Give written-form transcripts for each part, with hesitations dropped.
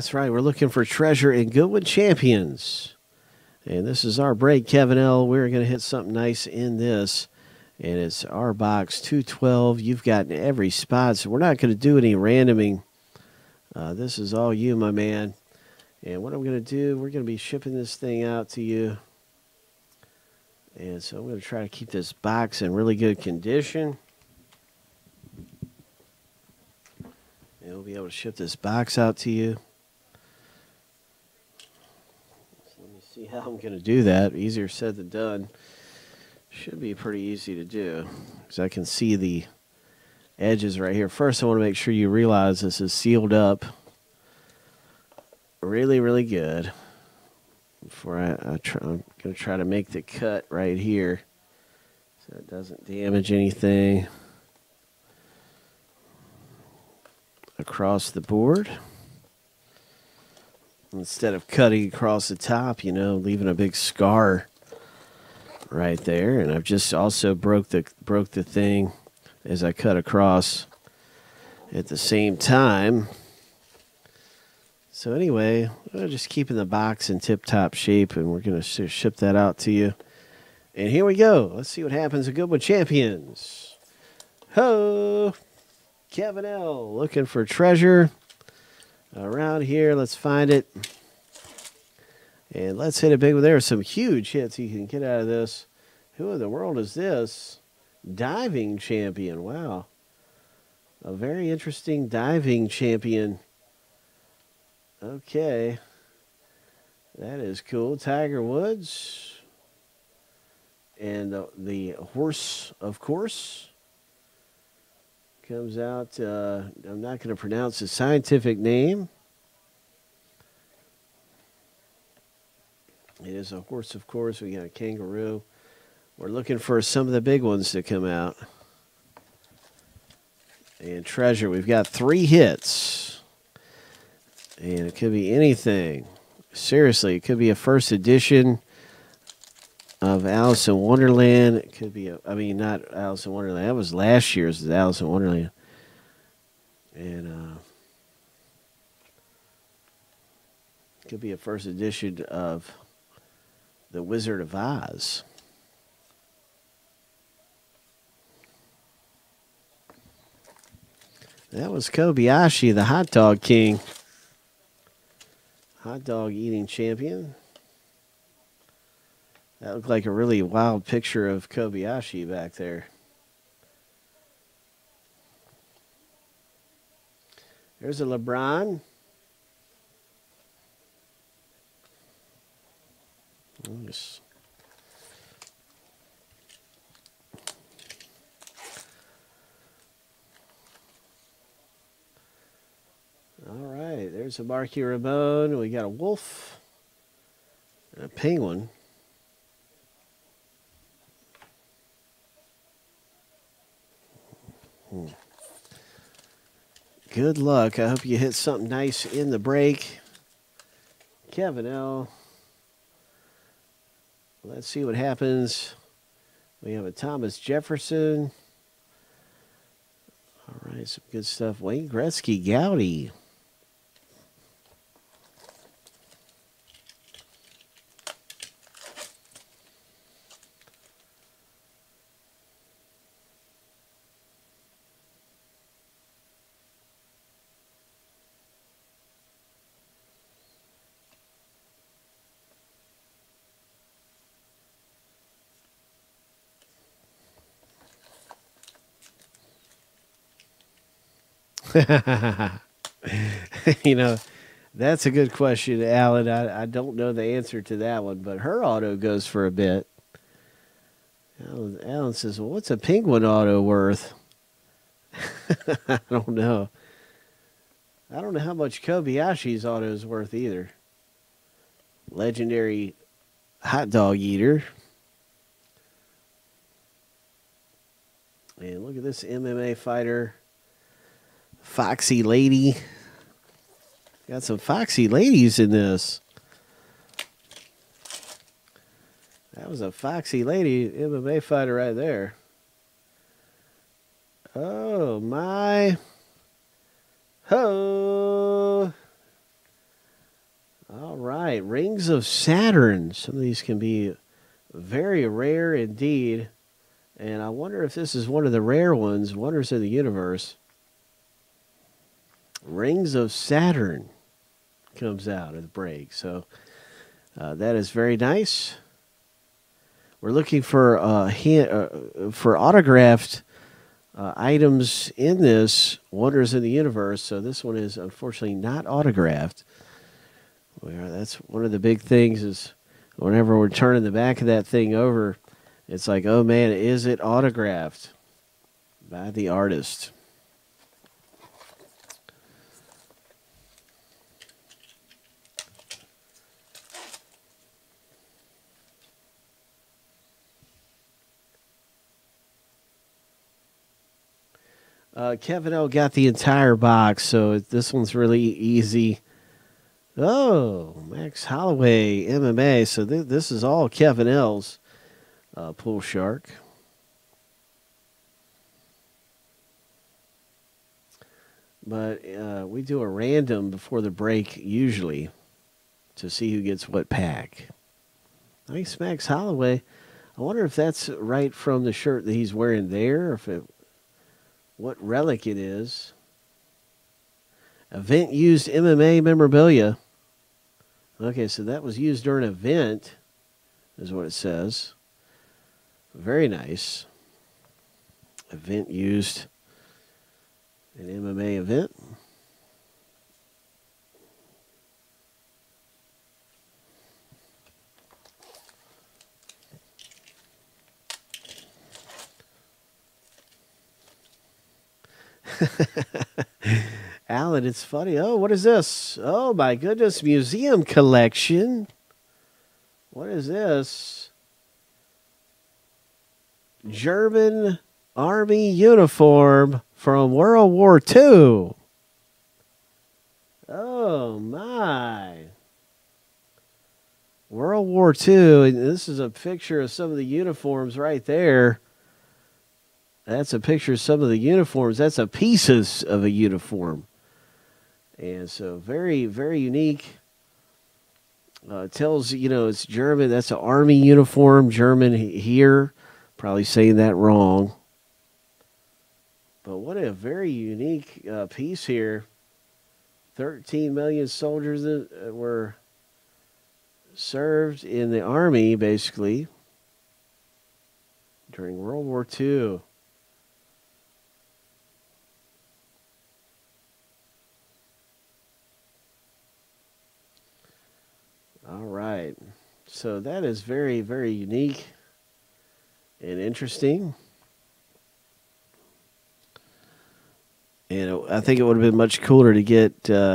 That's right. We're looking for treasure in Goodwin Champions. And this is our break, Kevin L. We're going to hit something nice in this. And it's our box 212. You've gotten every spot, so we're not going to do any randoming. This is all you, my man. And what I'm going to do, we're going to be shipping this thing out to you. And so I'm going to try to keep this box in really good condition. And we'll be able to ship this box out to you. So let me see how I'm going to do that. Easier said than done. Should be pretty easy to do because I can see the edges right here. First, I want to make sure you realize this is sealed up really, really good. Before I'm going to try to make the cut right here so it doesn't damage anything across the board. Instead of cutting across the top, you know, leaving a big scar right there. And I've just also broke the thing as I cut across at the same time. So anyway, I'm just keeping the box in tip-top shape, and we're going to ship that out to you. And here we go. Let's see what happens at Goodwin Champions. Ho! Kevin L. looking for treasure around here. Let's find it. And let's hit it big. There are some huge hits you can get out of this. Who in the world is this? Diving champion. Wow. A very interesting diving champion. Okay. That is cool. Tiger Woods. And the horse, of course, comes out. I'm not going to pronounce his scientific name. It is a horse, of course. We got a kangaroo. We're looking for some of the big ones to come out. And treasure. We've got 3 hits. And it could be anything. Seriously, it could be a first edition of Alice in Wonderland. It could be, I mean, not Alice in Wonderland. That was last year's Alice in Wonderland. And, it could be a first edition of The Wizard of Oz. That was Kobayashi, the hot dog king. Hot dog eating champion. That looked like a really wild picture of Kobayashi back there. There's a LeBron. Nice. All right, there's a Marky Ramone. We got a wolf and a penguin. Good luck. I hope you hit something nice in the break, Kevin L. Let's see what happens. We have a Thomas Jefferson. All right, some good stuff. Wayne Gretzky, Gowdy. You know, that's a good question, Alan. I don't know the answer to that one, but her auto goes for a bit. Alan says, well, what's a penguin auto worth? I don't know. I don't know how much Kobayashi's auto is worth either. Legendary hot dog eater. And look at this MMA fighter. Foxy Lady. Got some foxy ladies in this. That was a foxy lady MMA fighter right there. Oh, my. Ho. All right, Rings of Saturn. Some of these can be very rare indeed. And I wonder if this is one of the rare ones, Wonders of the Universe. Rings of Saturn comes out at the break. So that is very nice. We're looking for autographed items in this Wonders of the Universe. So this one is unfortunately not autographed. Well, that's one of the big things is whenever we're turning the back of that thing over, it's like, oh, man, is it autographed by the artist? Kevin L got the entire box, so this one's really easy. Oh, Max Holloway, MMA. So this is all Kevin L's. Pool shark. But we do a random before the break usually to see who gets what pack. Nice Max Holloway. I wonder if that's right from the shirt that he's wearing there, or if it, what relic it is. Event used MMA memorabilia. Okay, so that was used during an event is what it says. Very nice. Event used. An MMA event. Alan, it's funny. Oh, what is this? Oh, my goodness. Museum collection. What is this? German Army uniform from World War II. Oh, my. World War II. And this is a picture of some of the uniforms right there. That's a picture of some of the uniforms. That's a pieces of a uniform. And so very, very unique. It tells, you know, it's German. That's an Army uniform, German here. Probably saying that wrong. But what a very unique piece here. 13 million soldiers that were served in the army, basically, during World War II. All right. So that is very, very unique. And interesting. And I think it would have been much cooler to get, you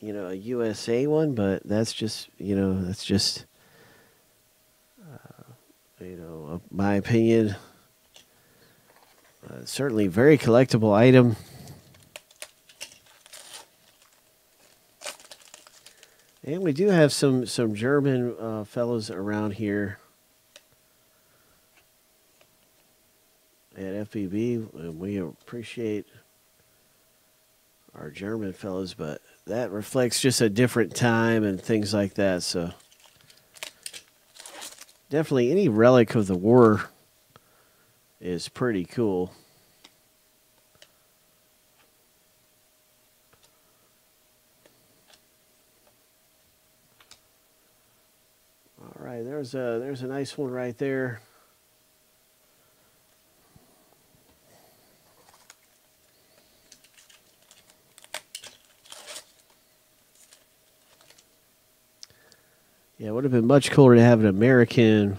know, a USA one, but that's just, you know, that's just, you know, my opinion. Certainly very collectible item. And we do have some German fellows around here. At FBB, and we appreciate our German fellas, but that reflects just a different time and things like that. So definitely any relic of the war is pretty cool. All right, there's a nice one right there. Yeah, it would have been much cooler to have an American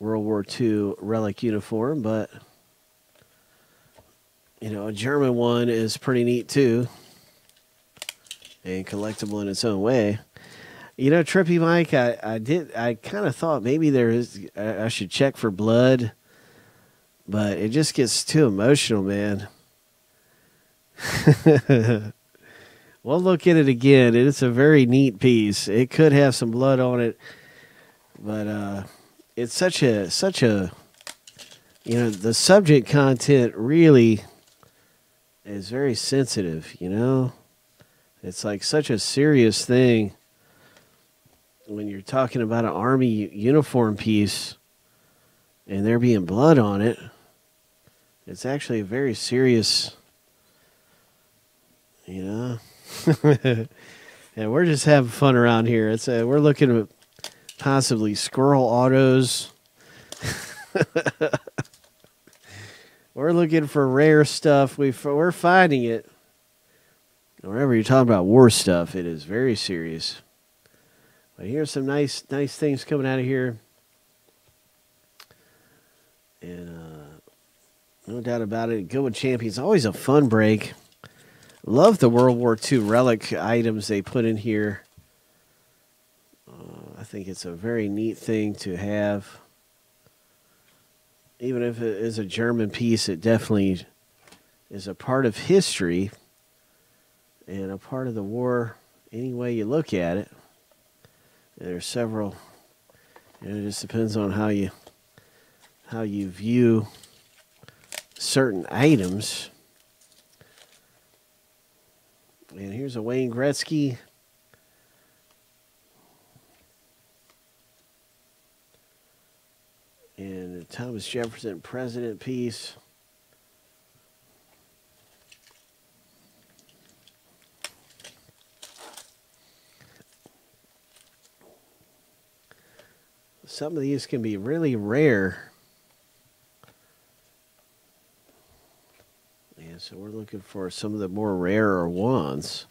World War II relic uniform, but, you know, a German one is pretty neat, too, and collectible in its own way. You know, Trippy Mike, I kind of thought maybe there is, I should check for blood, but it just gets too emotional, man. We'll look at it again. It's a very neat piece. It could have some blood on it, but it's such a you know, the subject content really is very sensitive. You know, It's like such a serious thing when you're talking about an army uniform piece and there being blood on it. It's actually a very serious, you know. And we're just having fun around here. It's we're looking at possibly squirrel autos. We're looking for rare stuff. We're finding it. Whenever you're talking about war stuff, it is very serious. But here's some nice things coming out of here. And no doubt about it, Goodwin Champions, always a fun break. Love the World War II relic items they put in here. I think it's a very neat thing to have. Even if it is a German piece, it definitely is a part of history and a part of the war any way you look at it. There's several, you know, it just depends on how you view certain items. And here's a Wayne Gretzky. And a Thomas Jefferson president piece. Some of these can be really rare. And so we're looking for some of the more rarer ones.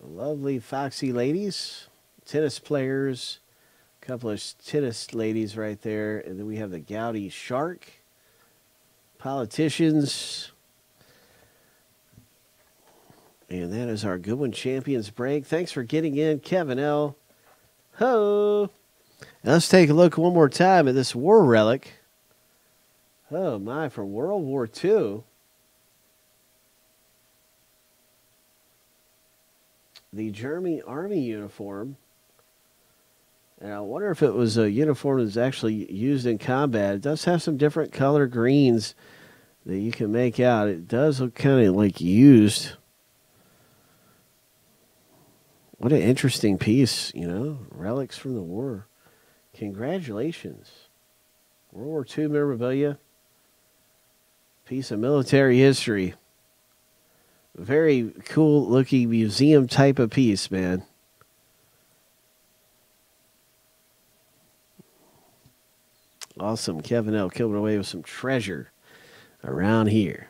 Lovely foxy ladies, tennis players, a couple of tennis ladies right there. And then we have the gouty shark, politicians. And that is our Goodwin Champions break. Thanks for getting in, Kevin L. Ho! Now let's take a look one more time at this war relic. Oh my, from World War II. The German army uniform. And I wonder if it was a uniform that's actually used in combat. It does have some different color greens that you can make out. It does look kind of like used. What an interesting piece, you know. Relics from the war. Congratulations. World War II memorabilia. Piece of military history. Very cool looking museum type of piece, man. Awesome. Kevin L. coming away with some treasure around here.